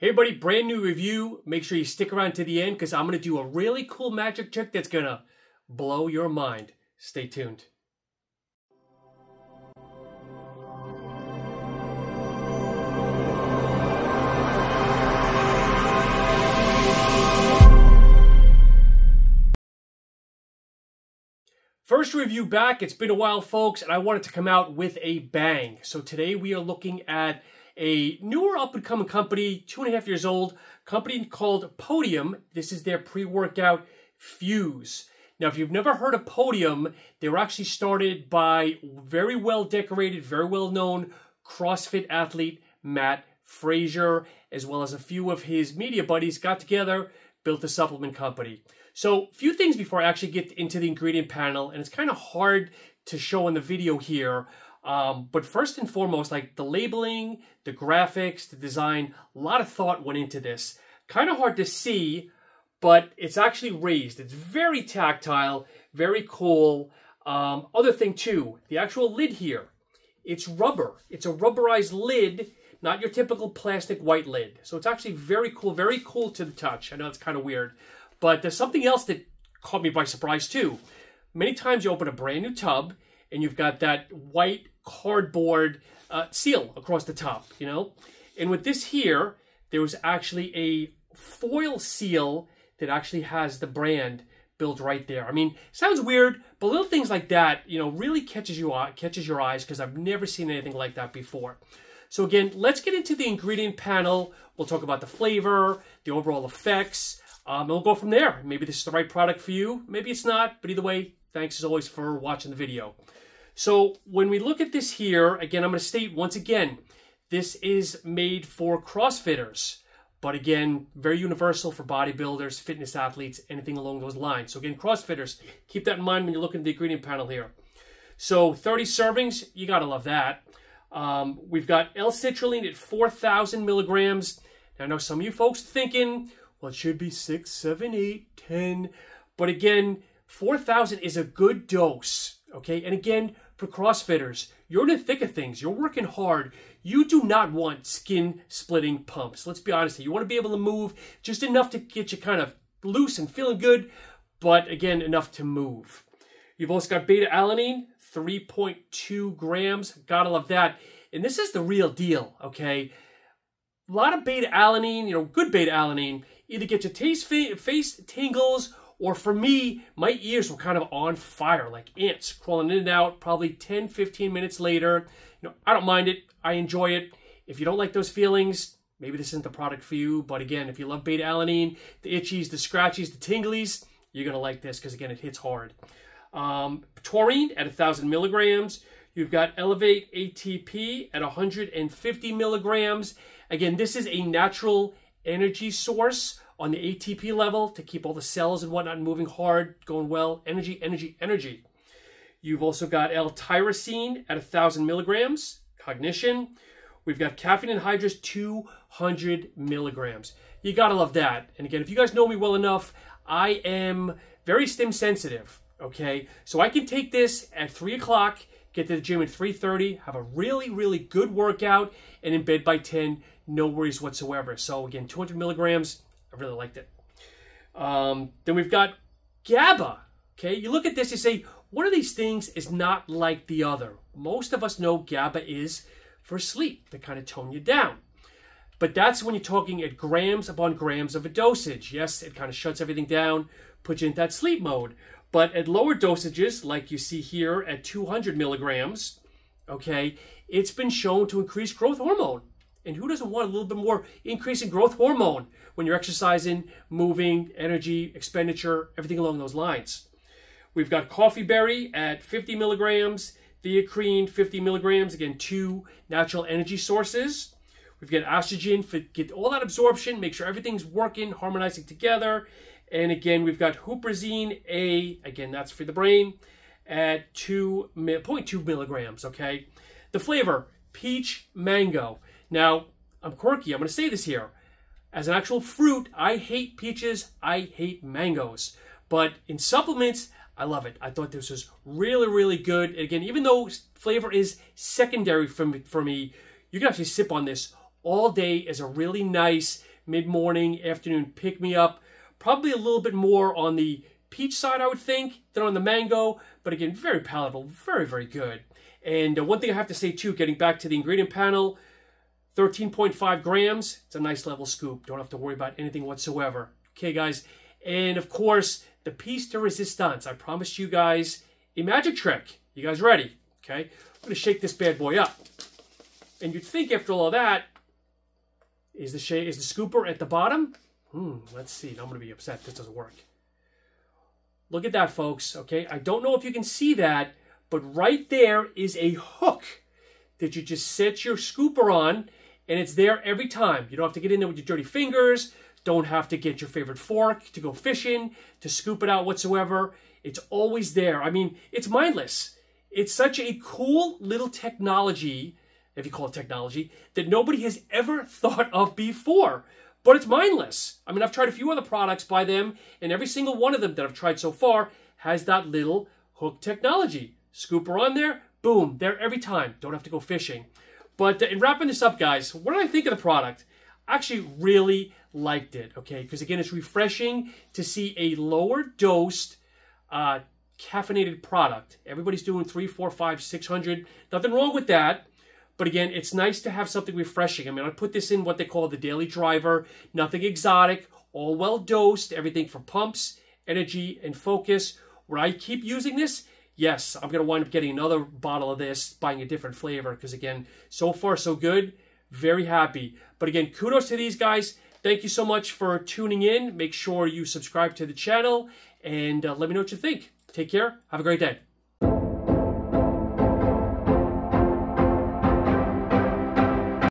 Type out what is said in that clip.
Hey everybody, brand new review. Make sure you stick around to the end because I'm going to do a really cool magic trick that's going to blow your mind. Stay tuned. First review back. It's been a while, folks, and I wanted to come out with a bang. So today we are looking at a newer up-and-coming company, 2.5 years old, company called Podium. This is their pre-workout Fuse. Now, if you've never heard of Podium, they were actually started by very well-decorated, very well-known CrossFit athlete Matt Fraser, as well as a few of his media buddies got together, built a supplement company. So, a few things before I actually get into the ingredient panel, and it's kind of hard to show in the video here, but first and foremost, like the labeling, the graphics, the design, a lot of thought went into this. Kind of hard to see, but it's actually raised. It's very tactile, very cool. Other thing too, the actual lid here, it's rubber. It's a rubberized lid, not your typical plastic white lid. So it's actually very cool to the touch. I know it's kind of weird, but there's something else that caught me by surprise too. Many times you open a brand new tub, and you've got that white cardboard seal across the top, you know? And with this here, there was actually a foil seal that actually has the brand built right there. I mean, sounds weird, but little things like that, you know, really catches your eyes because I've never seen anything like that before. So again, let's get into the ingredient panel. We'll talk about the flavor, the overall effects, and we'll go from there. Maybe this is the right product for you. Maybe it's not, but either way, thanks as always for watching the video. So when we look at this here, again, I'm going to state once again, this is made for CrossFitters, but again, very universal for bodybuilders, fitness athletes, anything along those lines. So again, CrossFitters, keep that in mind when you're looking at the ingredient panel here. So 30 servings, you got to love that. We've got L-citrulline at 4,000 milligrams. Now, I know some of you folks thinking, well, it should be 6, 7, 8, 10, but again, 4,000 is a good dose. Okay, and again, for CrossFitters, you're in the thick of things. You're working hard. You do not want skin-splitting pumps. Let's be honest here. You want to be able to move just enough to get you kind of loose and feeling good, but again, enough to move. You've also got beta-alanine, 3.2 grams. Gotta love that. And this is the real deal, okay? A lot of beta-alanine, you know, good beta-alanine, either gets your face tingles, or for me, my ears were kind of on fire, like ants crawling in and out, probably 10, 15 minutes later. You know, I don't mind it. I enjoy it. If you don't like those feelings, maybe this isn't the product for you. But again, if you love beta-alanine, the itchies, the scratchies, the tinglies, you're going to like this because, again, it hits hard. Ptaurine at 1,000 milligrams. You've got Elevate ATP at 150 milligrams. Again, this is a natural energy source on the ATP level to keep all the cells and whatnot moving hard, going well. Energy, energy, energy. You've also got L-tyrosine at 1,000 milligrams, cognition. We've got caffeine anhydrous, 200 milligrams. You gotta love that. And again, if you guys know me well enough, I am very stim sensitive, okay? So I can take this at 3 o'clock, get to the gym at 3:30, have a really good workout, and in bed by 10, no worries whatsoever. So again, 200 milligrams. I really liked it. Then we've got GABA. Okay, you look at this, you say, one of these things is not like the other. Most of us know GABA is for sleep, to kind of tone you down. But that's when you're talking at grams upon grams of a dosage. Yes, it kind of shuts everything down, puts you in that sleep mode. But at lower dosages, like you see here at 200 milligrams, okay, it's been shown to increase growth hormone. And who doesn't want a little bit more increase in growth hormone when you're exercising, moving, energy, expenditure, everything along those lines? We've got coffee berry at 50 milligrams, theacrine 50 milligrams, again, 2 natural energy sources. We've got AstraGin for get all that absorption, make sure everything's working, harmonizing together. And again, we've got huperzine A, again, that's for the brain, at 2.2 milligrams, okay? The flavor, peach mango. Now, I'm quirky. I'm going to say this here. As an actual fruit, I hate peaches. I hate mangoes. But in supplements, I love it. I thought this was really good. And again, even though flavor is secondary for me, you can actually sip on this all day as a really nice mid-morning, afternoon pick-me-up. Probably a little bit more on the peach side, I would think, than on the mango. But again, very palatable, very, very good. And one thing I have to say, too, getting back to the ingredient panel, 13.5 grams. It's a nice level scoop. Don't have to worry about anything whatsoever. Okay, guys. And, of course, the piece de resistance. I promised you guys a magic trick. You guys ready? Okay. I'm going to shake this bad boy up. And you'd think after all that, is the scooper at the bottom? Let's see. Now I'm going to be upset. This doesn't work. Look at that, folks. Okay. I don't know if you can see that, but right there is a hook that you just set your scooper on, and it's there every time. You don't have to get in there with your dirty fingers. Don't have to get your favorite fork to go fishing, to scoop it out whatsoever. It's always there. I mean, it's mindless. It's such a cool little technology, if you call it technology, that nobody has ever thought of before. But it's mindless. I mean, I've tried a few other products by them, and every single one of them that I've tried so far has that little hook technology. Scooper on there, boom, there every time. Don't have to go fishing. But in wrapping this up, guys, what did I think of the product? I actually really liked it, okay? Because, again, it's refreshing to see a lower-dosed caffeinated product. Everybody's doing 300, 400, 500, 600. Nothing wrong with that. But again, it's nice to have something refreshing. I mean, I put this in what they call the daily driver. Nothing exotic, all well dosed, everything for pumps, energy, and focus. Would I keep using this? Yes, I'm going to wind up getting another bottle of this, buying a different flavor. Because again, so far so good. Very happy. But again, kudos to these guys. Thank you so much for tuning in. Make sure you subscribe to the channel and let me know what you think. Take care. Have a great day.